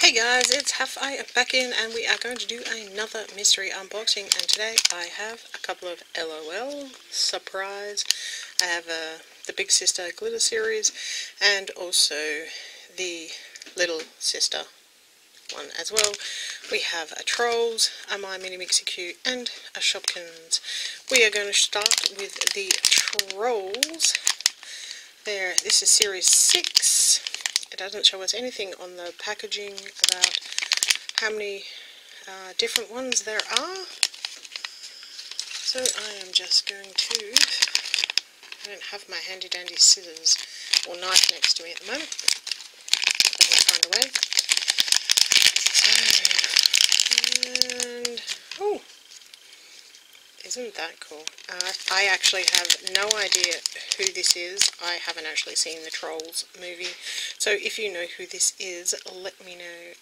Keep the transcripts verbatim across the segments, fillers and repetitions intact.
Hey guys, it's Haffina back in, and we are going to do another mystery unboxing. And today I have a couple of LOL Surprise. I have uh, the Big Sister Glitter Series and also the Little Sister one as well. We have a Trolls, a My Mini MixieQ, and a Shopkins. We are going to start with the Trolls. There, this is series six. It doesn't show us anything on the packaging about how many uh, different ones there are. So I am just going to, I don't have my handy dandy scissors or knife next to me at the moment. I'm going to find a way. And, oh, isn't that cool? Uh, I actually have no idea who this is. I haven't actually seen the Trolls movie. So if you know who this is, let me know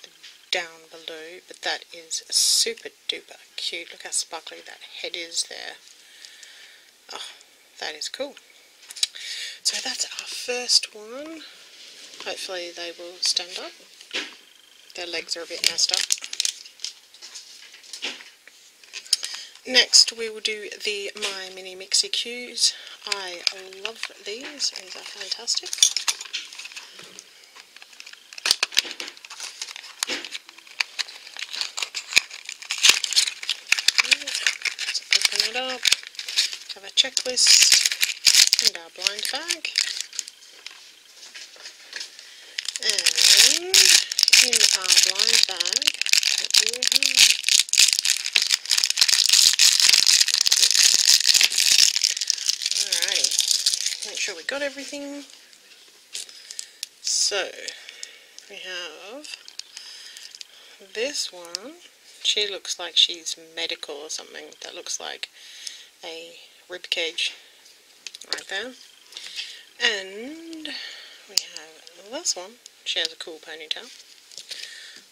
down below. But that is super duper cute. Look how sparkly that head is there. Oh, that is cool. So that's our first one. Hopefully they will stand up. Their legs are a bit messed up. Next we will do the My Mini MixieQ's. I love these, these are fantastic. Let's open it up, have a checklist and our blind bag. And in our blind bag, we have make sure we got everything. So we have this one. She looks like she's medical or something. That looks like a rib cage right there. And we have this one. She has a cool ponytail.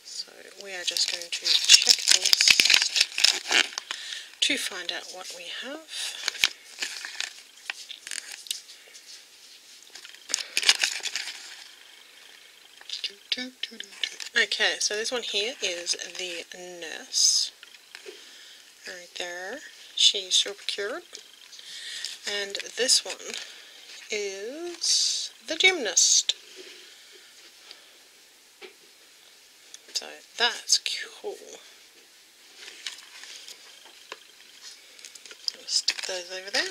So we are just going to check this to find out what we have. Okay, so this one here is the nurse. Right there. She's super cute. And this one is the gymnast. So that's cool. I'll stick those over there.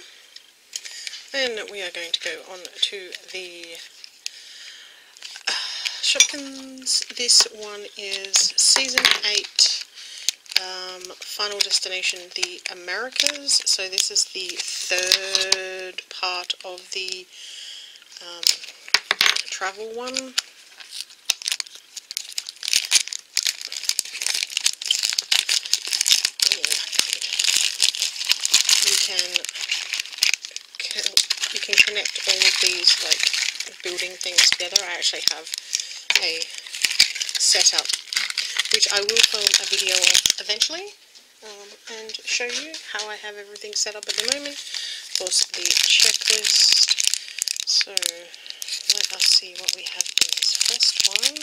Then we are going to go on to the Shopkins. This one is Season eight, um, Final Destination, The Americas. So this is the third part of the um, travel one. You can, you can connect all of these like building things together. I actually have a setup which I will film a video of eventually um, and show you how I have everything set up at the moment. Of course, the checklist. So let us see what we have in this first one.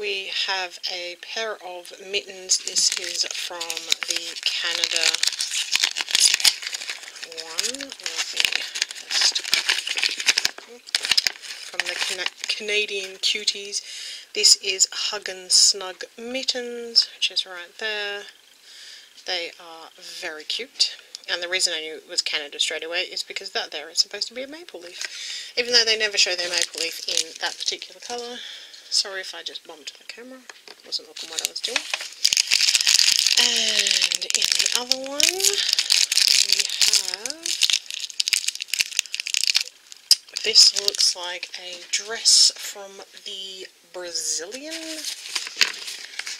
We have a pair of mittens. This is from the Canada one. Let me from the Can Canadian Cuties. This is Hug and Snug Mittens, which is right there. They are very cute. And the reason I knew it was Canada straight away is because that there is supposed to be a maple leaf. Even though they never show their maple leaf in that particular colour. Sorry if I just bumped the camera. I wasn't looking what I was doing. And in the other one, we have... this looks like a dress from the Brazilian,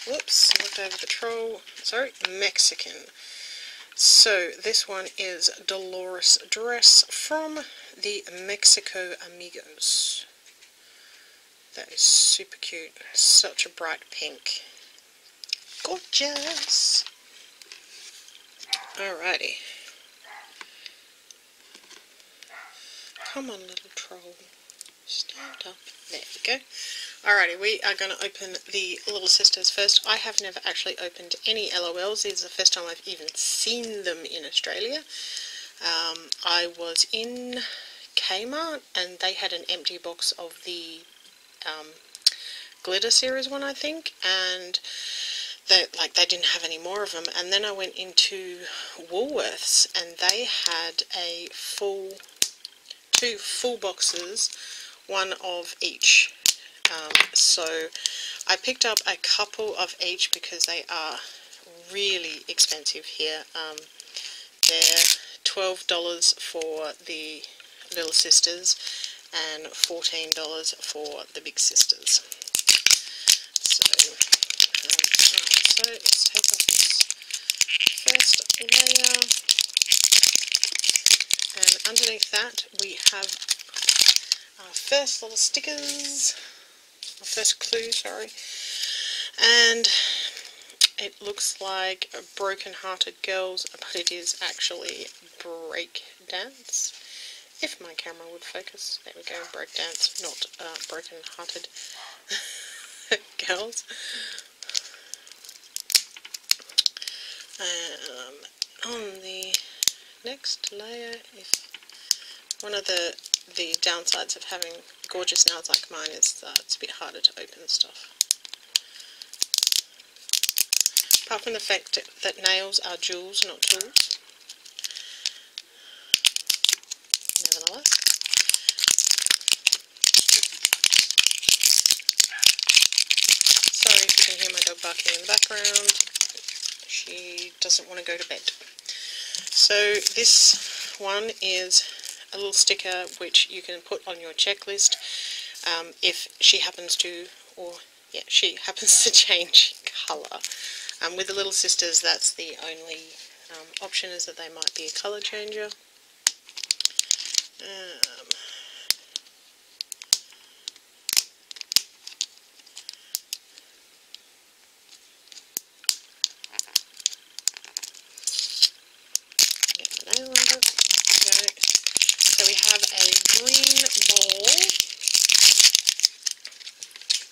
whoops, looked over the troll, sorry, Mexican. So this one is Dolores dress from the Mexico Amigos. That is super cute, such a bright pink. Gorgeous! Alrighty. Come on, little troll. Stand up. There we go. Alrighty, we are going to open the Little Sisters first. I have never actually opened any L O Ls. This is the first time I've even seen them in Australia. Um, I was in Kmart and they had an empty box of the um, Glitter Series one, I think, and they, like, they didn't have any more of them. And then I went into Woolworths and they had a full, two full boxes, one of each. Um, so I picked up a couple of each because they are really expensive here. Um, they're twelve dollars for the Little Sisters and fourteen dollars for the Big Sisters. So, um, so let's take off this first layer, and underneath that we have our first little stickers. Our first clue, sorry, and it looks like broken-hearted girls, but it is actually break dance. If my camera would focus, there we go, break dance, not uh, broken-hearted girls. Um, on the next layer, if one of the the downsides of having gorgeous nails like mine is that it's a bit harder to open stuff. Apart from the fact that nails are jewels, not tools. Nevertheless. Sorry if you can hear my dog barking in the background. She doesn't want to go to bed. So this one is a little sticker which you can put on your checklist um, if she happens to, or yeah, she happens to change colour. Um, with the Little Sisters, that's the only um, option, is that they might be a colour changer. Um,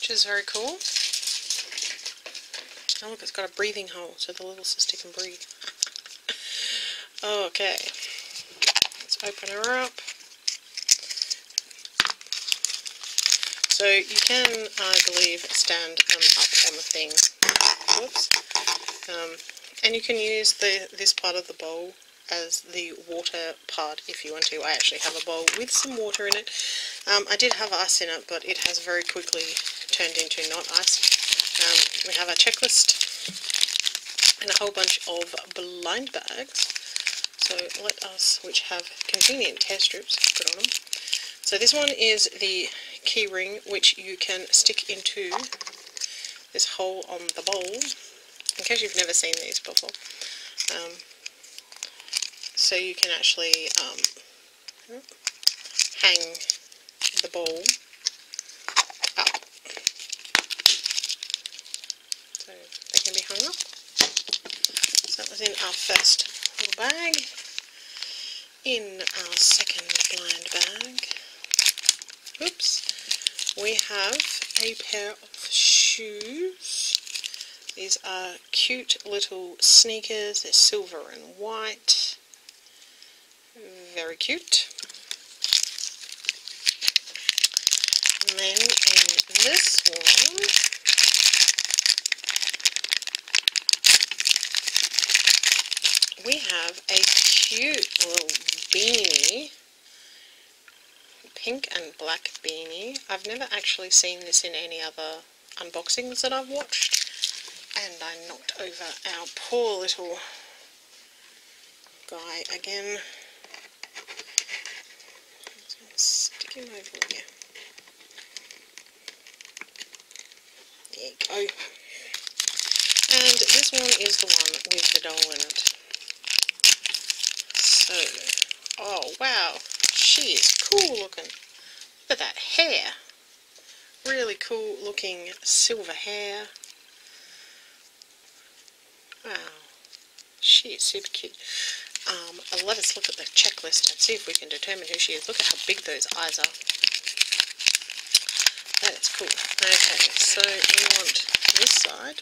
is very cool. Oh look, it's got a breathing hole so the Little Sister can breathe. Okay, let's open her up. So you can, I believe, stand them up on the thing. Whoops. Um, and you can use the this part of the bowl as the water part if you want to. I actually have a bowl with some water in it. Um, I did have ice in it, but it has very quickly turned into not ice. Um, we have our checklist and a whole bunch of blind bags. So let us, which have convenient tear strips, put on them. So this one is the key ring, which you can stick into this hole on the bowl, in case you've never seen these before. Um, so you can actually um, hang the bowl. So they can be hung up. So that was in our first little bag. In our second blind bag, oops, we have a pair of shoes. These are cute little sneakers. They're silver and white. Very cute. And then in this one, we have a cute little beanie, pink and black beanie. I've never actually seen this in any other unboxings that I've watched. And I knocked over our poor little guy again. I'm just going to stick him over here. There you go. And this one is the one with the doll in it. So, oh wow, she is cool looking. Look at that hair. Really cool looking silver hair. Wow, she is super cute. Um, let us look at the checklist and see if we can determine who she is. Look at how big those eyes are. That's cool. Okay, so we want this side.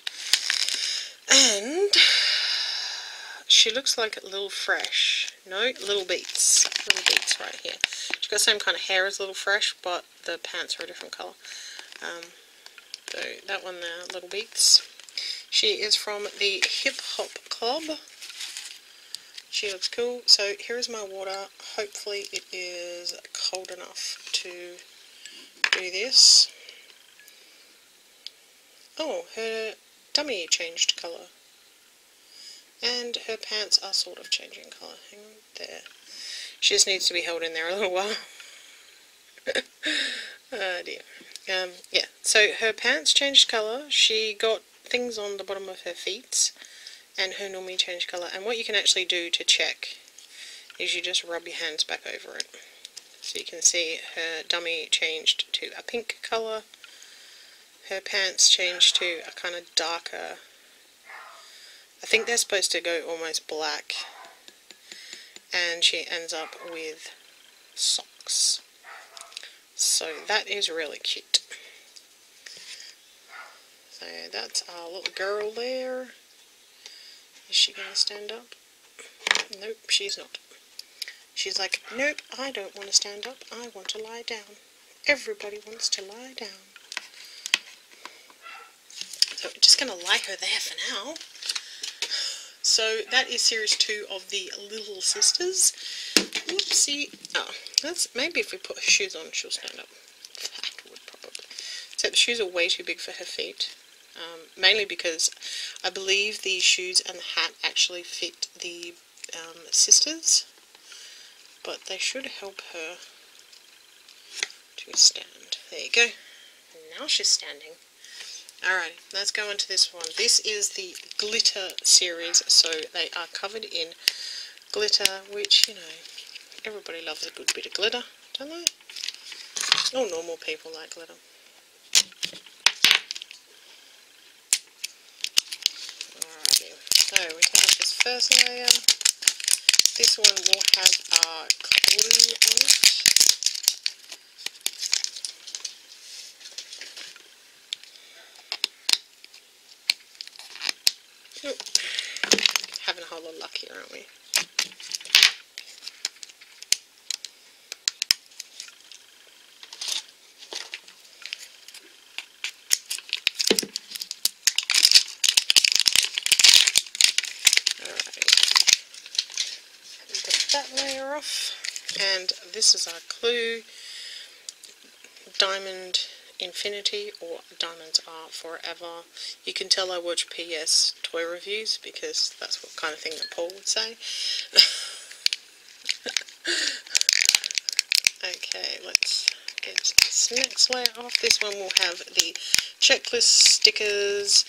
And she looks like Little Fresh. No, Little Beats. Little Beats right here. She's got the same kind of hair as Little Fresh, but the pants are a different colour. Um, so that one there, Little Beats. She is from the Hip Hop Club. She looks cool. So here is my water. Hopefully it is cold enough to do this. Oh, her dummy changed colour. And her pants are sort of changing colour. Hang on, there. She just needs to be held in there a little while. Oh dear. Um, yeah, so her pants changed colour. She got things on the bottom of her feet. And her normally change colour. And what you can actually do to check is you just rub your hands back over it. So you can see her dummy changed to a pink colour. Her pants changed to a kind of darker. I think they're supposed to go almost black. And she ends up with socks. So that is really cute. So that's our little girl there. Is she going to stand up? Nope, she's not. She's like, nope, I don't want to stand up. I want to lie down. Everybody wants to lie down. So we're just going to lie her there for now. So that is series two of the Little Sisters. Oopsie. Oh, that's, maybe if we put her shoes on, she'll stand up. That would probably. Except the shoes are way too big for her feet. Um, mainly because I believe the shoes and the hat actually fit the um, sisters, but they should help her to stand. There you go. And now she's standing. Alright, let's go on to this one. This is the glitter series, so they are covered in glitter, which, you know, everybody loves a good bit of glitter, don't they? All normal people like glitter. So we can have this first layer. This one will have our glue on it. Nope. Having a whole lot of luck here, aren't we? And this is our clue, Diamond Infinity, or Diamonds Are Forever. You can tell I watch P S Toy Reviews because that's what kind of thing that Paul would say. Okay, let's get this next layer off. This one will have the checklist stickers.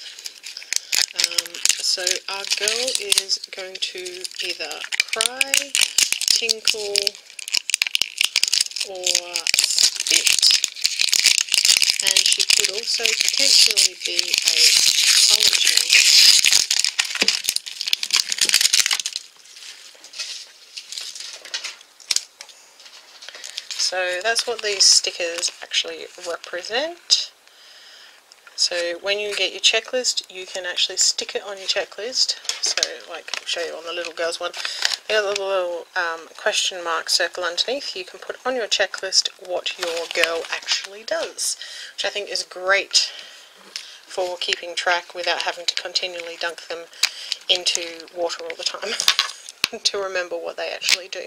Um, so our girl is going to either cry, tinkle, or spit, and she could also potentially be a colour change. So that's what these stickers actually represent. So when you get your checklist, you can actually stick it on your checklist. So, like, I'll show you on the little girl's one. They got a little, little um, question mark circle underneath. You can put on your checklist what your girl actually does, which I think is great for keeping track without having to continually dunk them into water all the time to remember what they actually do.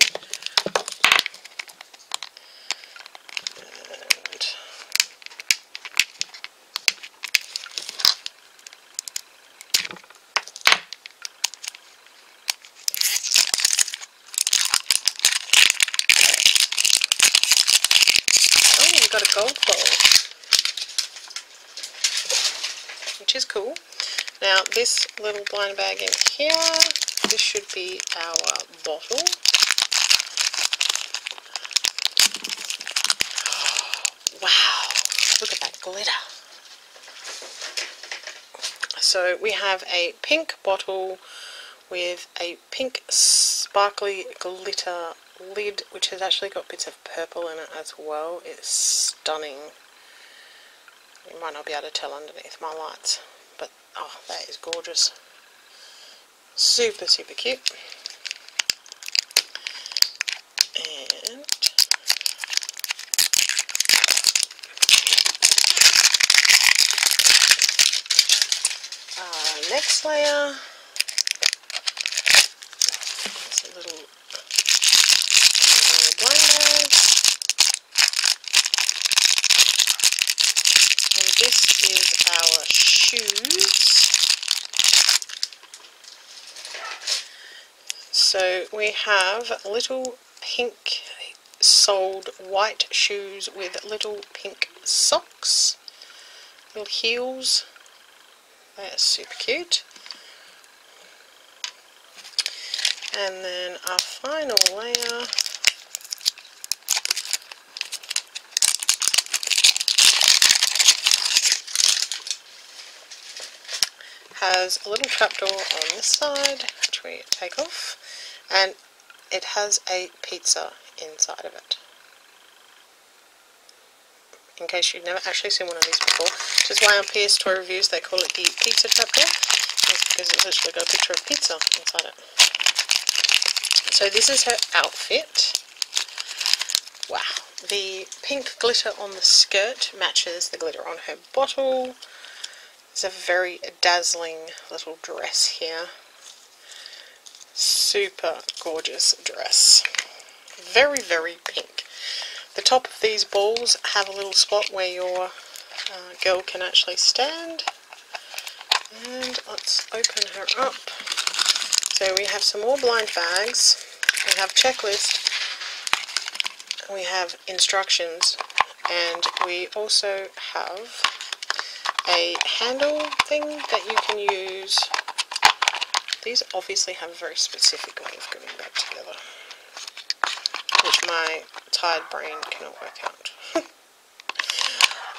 Got a gold bowl, which is cool. Now this little blind bag in here, this should be our bottle. Wow, look at that glitter. So we have a pink bottle with a pink sparkly glitter lid, which has actually got bits of purple in it as well. It's stunning. You might not be able to tell underneath my lights, but oh, that is gorgeous. Super, super cute. And our next layer is a little This is our shoes. So we have little pink soled white shoes with little pink socks, little heels. That's super cute. And then our final layer has a little trapdoor on this side, which we take off, and it has a pizza inside of it. In case you've never actually seen one of these before, which is why on P S Toy Reviews they call it the pizza trapdoor, because it's literally got a picture of pizza inside it. So this is her outfit. Wow. The pink glitter on the skirt matches the glitter on her bottle. It's a very dazzling little dress here. Super gorgeous dress. Very, very pink. The top of these balls have a little spot where your uh, girl can actually stand. And let's open her up. So we have some more blind bags. We have checklist. We have instructions. And we also have a handle thing that you can use. These obviously have a very specific way of going back together, which my tired brain cannot work out.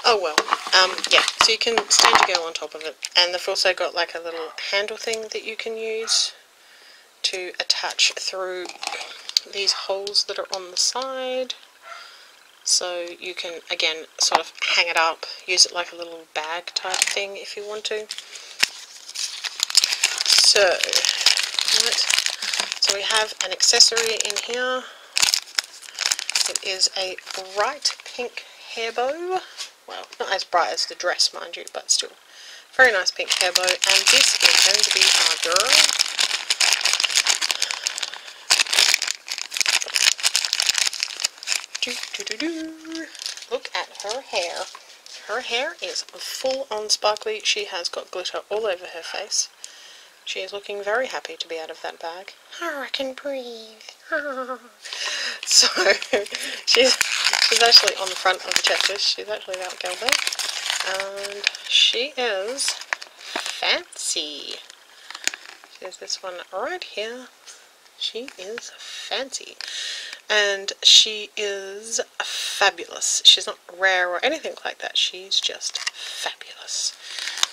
Oh well, um, yeah, so you can stand your girl on top of it, and they've also got like a little handle thing that you can use to attach through these holes that are on the side. So you can, again, sort of hang it up, use it like a little bag type thing if you want to. So, right. So we have an accessory in here. It is a bright pink hair bow. Well, not as bright as the dress, mind you, but still. Very nice pink hair bow. And this is going to be our girl. Do, do, do. Look at her hair. Her hair is full on sparkly. She has got glitter all over her face. She is looking very happy to be out of that bag. Oh, I can breathe. Oh. So, she's, she's actually on the front of the checklist. She's actually that girl there. And she is fancy. There's this one right here. She is fancy. And she is fabulous. She's not rare or anything like that. She's just fabulous,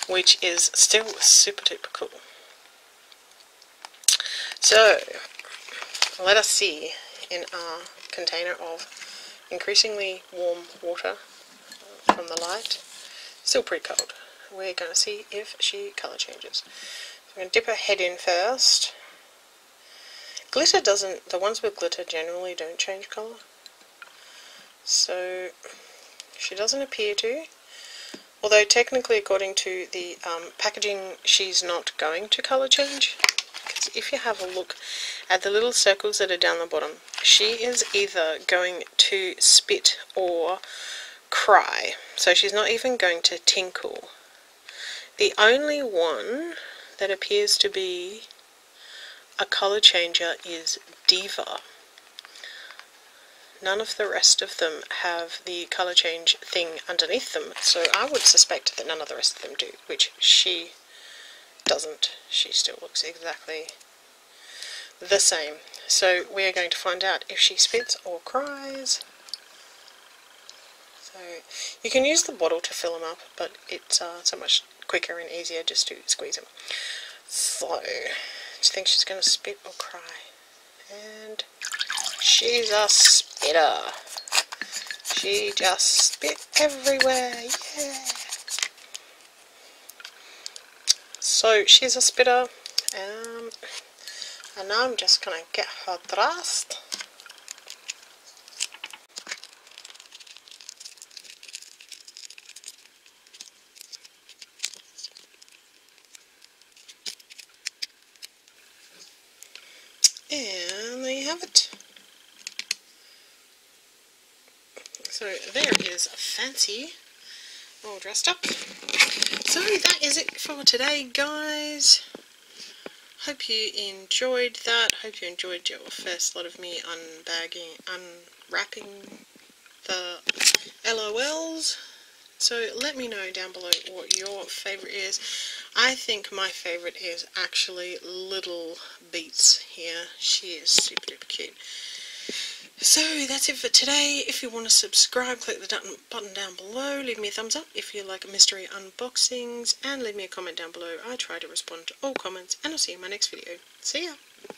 which is still super duper cool. So, let us see in our container of increasingly warm water from the light. Still pretty cold. We're going to see if she colour changes. So I'm going to dip her head in first. Glitter doesn't, the ones with glitter generally don't change colour. So, she doesn't appear to. Although technically according to the um, packaging, she's not going to colour change. Because if you have a look at the little circles that are down the bottom, she is either going to spit or cry. So she's not even going to tinkle. The only one that appears to be a colour changer is Diva. None of the rest of them have the colour change thing underneath them, so I would suspect that none of the rest of them do, which she doesn't. She still looks exactly the same. So we are going to find out if she spits or cries. So you can use the bottle to fill them up, but it's uh, so much quicker and easier just to squeeze them. So... do you think she's going to spit or cry? And she's a spitter. She just spit everywhere. Yeah. So she's a spitter. Um, and now I'm just going to get her dressed. And there you have it. So there is Fancy all dressed up. So that is it for today, guys. Hope you enjoyed that. Hope you enjoyed your first lot of me unbagging, unwrapping the L O Ls. So let me know down below what your favourite is. I think my favourite is actually Little Beats here. She is super duper cute. So that's it for today. If you want to subscribe, click the button down below. Leave me a thumbs up if you like mystery unboxings. And leave me a comment down below. I try to respond to all comments. And I'll see you in my next video. See ya!